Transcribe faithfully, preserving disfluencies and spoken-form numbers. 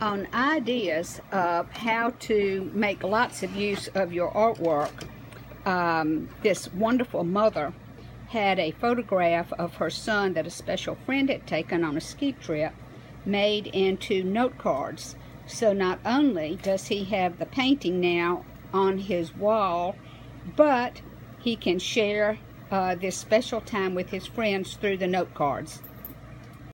on ideas of how to make lots of use of your artwork. Um, this wonderful mother had a photograph of her son that a special friend had taken on a ski trip made into note cards. So not only does he have the painting now on his wall, but he can share uh, this special time with his friends through the note cards.